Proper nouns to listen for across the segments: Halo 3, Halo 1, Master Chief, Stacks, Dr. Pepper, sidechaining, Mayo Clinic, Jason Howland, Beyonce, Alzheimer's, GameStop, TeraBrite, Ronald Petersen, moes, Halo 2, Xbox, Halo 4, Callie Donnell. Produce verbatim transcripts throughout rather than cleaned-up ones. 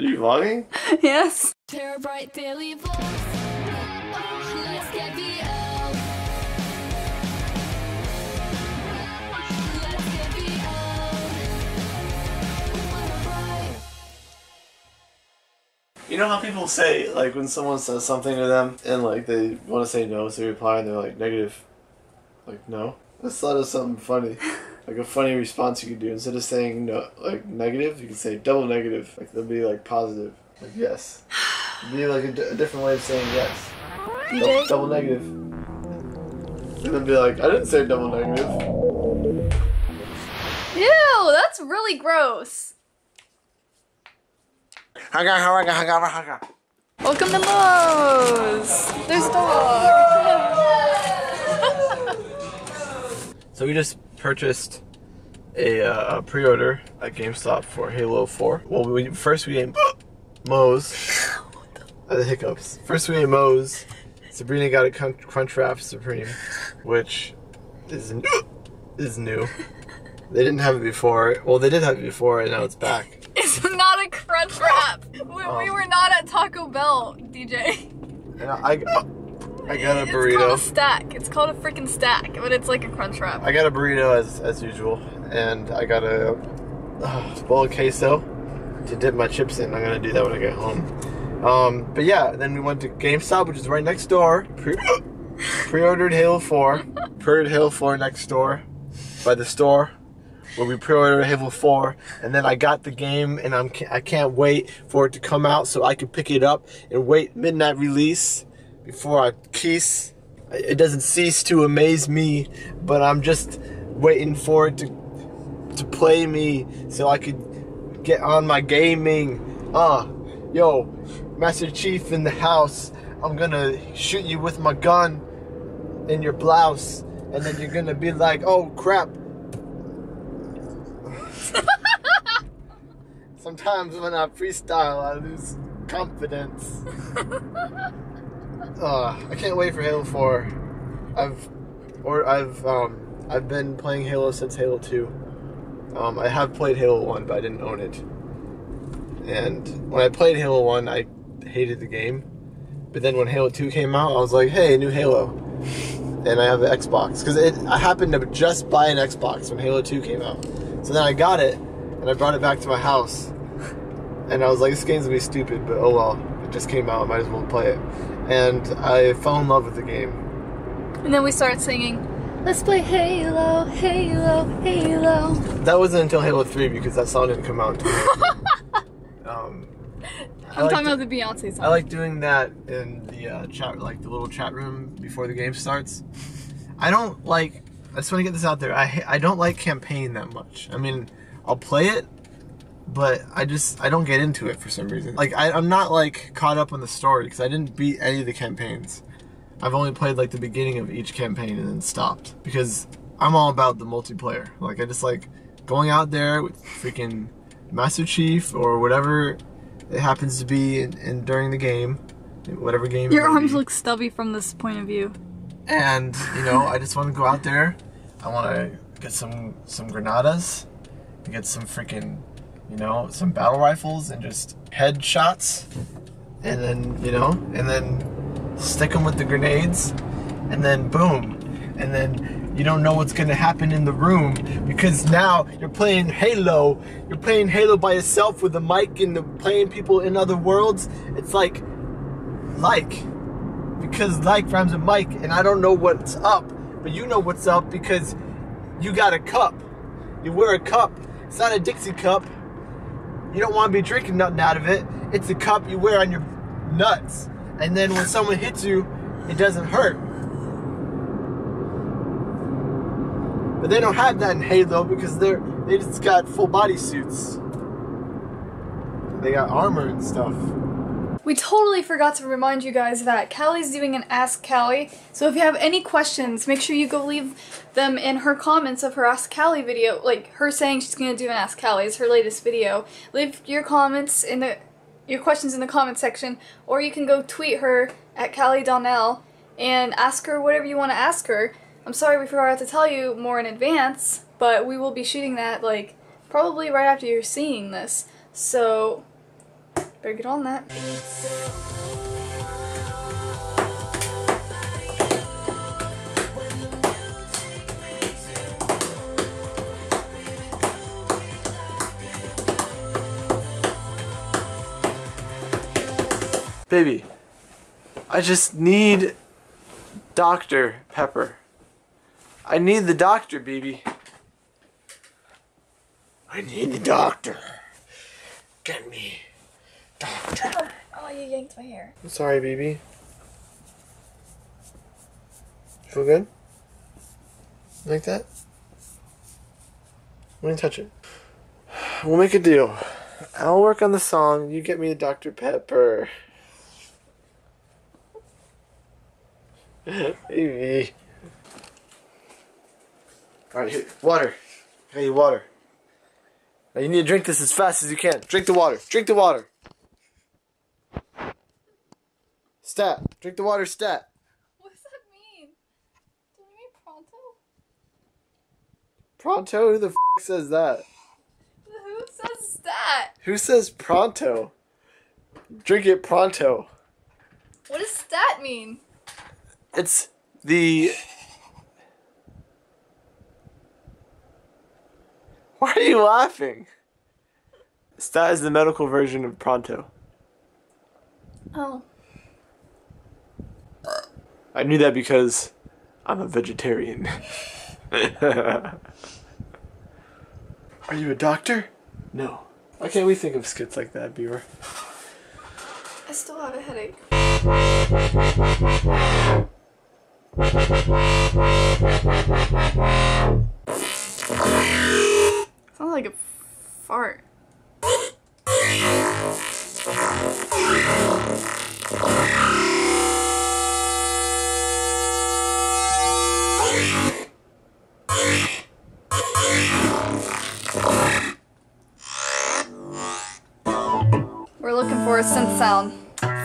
Are you vlogging? Yes. TeraBrite daily vlogs. Let's get V L. Let's get V L. You know how people say, like, when someone says something to them and, like, they want to say no, so they reply and they're like, negative. Like, no? I just thought of something funny. Like a funny response you could do. Instead of saying no, like negative, you can say double negative. Like they'll be like positive. Like yes. It'd be like a, d a different way of saying yes. D J? Double negative. And they'll be like, I didn't say double negative. Ew, that's really gross. Hanga, hanga, hanga, hanga. Welcome to Lowe's. There's dogs. So we just purchased a uh, pre-order at GameStop for Halo four. Well, we, first we ate Moe's. Uh, the hiccups. First we ate Moe's. Sabrina got a Crunchwrap Supreme, which is is new. They didn't have it before. Well, they did have it before, and now it's back. It's not a Crunchwrap. We, um, we were not at Taco Bell, D J. And I. I I got a burrito. It's called a stack. It's called a freaking stack, but it's like a crunch wrap. I got a burrito as, as usual, and I got a uh, bowl of queso to dip my chips in. I'm going to do that when I get home. Um, but yeah, then we went to GameStop, which is right next door. Pre pre-ordered Halo four. Pre-ordered Halo four next door by the store where we pre-ordered Halo four. And then I got the game, and I'm, I can't wait for it to come out so I can pick it up and wait midnight release. Before I kiss, it doesn't cease to amaze me, but I'm just waiting for it to to play me so I could get on my gaming. Uh, yo, Master Chief in the house. I'm gonna shoot you with my gun in your blouse, and then you're gonna be like, oh crap. Sometimes when I freestyle, I lose confidence. Uh, I can't wait for Halo four. I've, or I've, um, I've been playing Halo since Halo two. Um, I have played Halo one, but I didn't own it. And when I played Halo one, I hated the game. But then when Halo two came out, I was like, hey, new Halo. And I have an Xbox. Because it, I happened to just buy an Xbox when Halo two came out. So then I got it, and I brought it back to my house. And I was like, this game's gonna be stupid, but oh well. It just came out, I might as well play it. And I fell in love with the game. And then we started singing, let's play Halo, Halo, Halo. That wasn't until Halo three because that song didn't come out until um, I'm talking about the Beyonce song. I like doing that in the uh, chat, like the little chat room before the game starts. I don't like, I just want to get this out there, I, I don't like campaign that much. I mean, I'll play it, but I just, I don't get into it for some reason. Like, I, I'm not, like, caught up on the story, because I didn't beat any of the campaigns. I've only played, like, the beginning of each campaign and then stopped. Because I'm all about the multiplayer. Like, I just like going out there with freaking Master Chief or whatever it happens to be in, in, during the game. Whatever game. Your arms look stubby from this point of view. And, you know, I just want to go out there. I want to get some, some granadas. Get some freaking... you know, some battle rifles and just headshots, and then, you know, and then stick them with the grenades, and then boom, and then you don't know what's gonna happen in the room, because now you're playing Halo, you're playing Halo by yourself with the mic and the playing people in other worlds. It's like, like, because like rhymes with mic, and I don't know what's up, but you know what's up because you got a cup, you wear a cup, it's not a Dixie cup. You don't want to be drinking nothing out of it. It's a cup you wear on your nuts. And then when someone hits you, it doesn't hurt. But they don't have that in Halo because they're they just got full body suits. They got armor and stuff. We totally forgot to remind you guys that Callie's doing an Ask Callie. So if you have any questions, make sure you go leave them in her comments of her Ask Callie video. Like, her saying she's going to do an Ask Callie is her latest video. Leave your comments in the, your questions in the comment section, or you can go tweet her at Callie Donnell and ask her whatever you want to ask her. I'm sorry we forgot to tell you more in advance, but we will be shooting that, like, probably right after you're seeing this. So... Better get on that. Baby, I just need Doctor Pepper. I need the doctor, baby. I need the doctor. Get me doctor. Oh, you yanked my hair. I'm sorry, baby. Feel good? Like that? Let me touch it. We'll make a deal. I'll work on the song. You get me the Doctor Pepper. Baby. Alright, here. Water. I got you water. Now you need to drink this as fast as you can. Drink the water. Drink the water. Stat. Drink the water, stat. What does that mean? Do you mean pronto? Pronto? Who the f says that? Who says stat? Who says pronto? Drink it pronto. What does stat mean? It's the... Why are you laughing? Stat is the medical version of pronto. Oh. I knew that because I'm a vegetarian. Are you a doctor? No. Why can't we think of skits like that, Beaver? I still have a headache. Sounds like a fart. We're looking for a synth sound.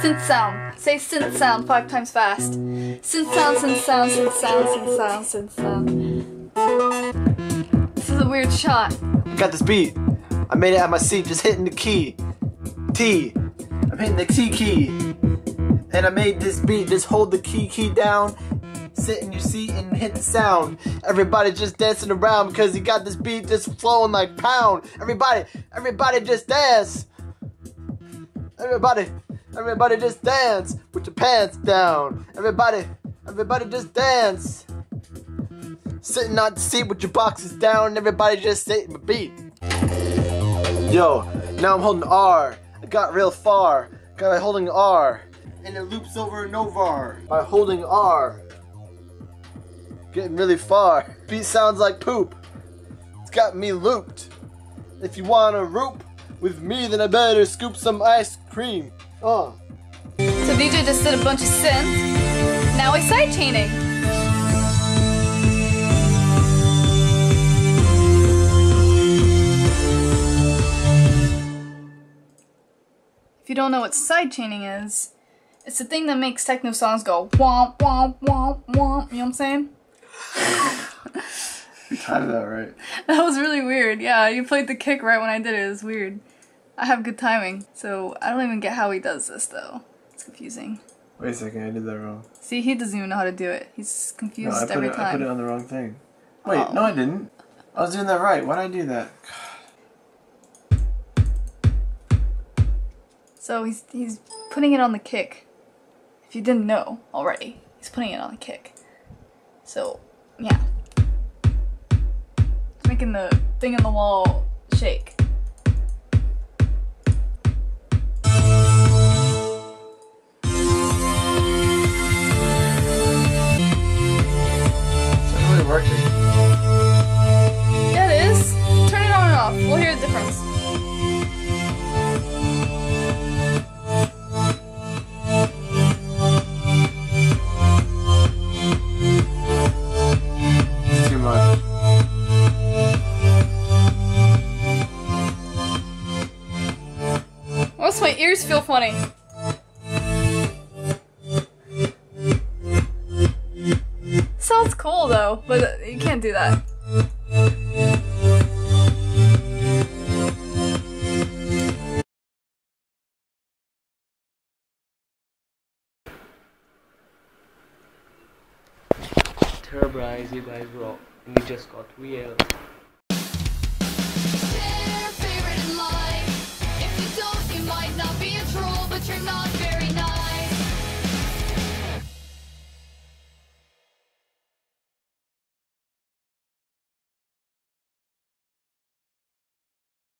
Synth sound. Say synth sound five times fast. Synth sound, synth sound, synth sound, synth sound, synth sound. This is a weird shot. I got this beat. I made it out of my seat, just hitting the key. T. I'm hitting the T key. And I made this beat, just hold the key key down. Sit in your seat and hit the sound. Everybody just dancing around because you got this beat just flowing like pound. Everybody, everybody just dance. Everybody. Everybody just dance with your pants down. Everybody, everybody just dance. Sitting on the seat with your boxes down. Everybody just sit in the beat. Yo, now I'm holding R. I got real far. Got by holding R. And it loops over and over. By holding R. Getting really far. Beat sounds like poop. It's got me looped. If you wanna roop with me, then I better scoop some ice cream. Oh. So D J just did a bunch of synths. Now he's sidechaining. If you don't know what sidechaining is, it's the thing that makes techno songs go womp womp womp womp. You know what I'm saying? You timed that right. That was really weird. Yeah, you played the kick right when I did it. It was weird. I have good timing, so I don't even get how he does this, though. It's confusing. Wait a second, I did that wrong. See, he doesn't even know how to do it. He's confused no, every it, time. I put it on the wrong thing. Wait, oh. No I didn't. I was doing that right. Why did I do that? God. So he's, he's putting it on the kick. If you didn't know already, he's putting it on the kick. So, yeah. It's making the thing in the wall shake. Working. Yeah, it is. Turn it on and off. We'll hear the difference. It's too much. Most of my ears feel funny. Sounds cool though, but you can't do that. TeraBrite, you guys rock. We just got real.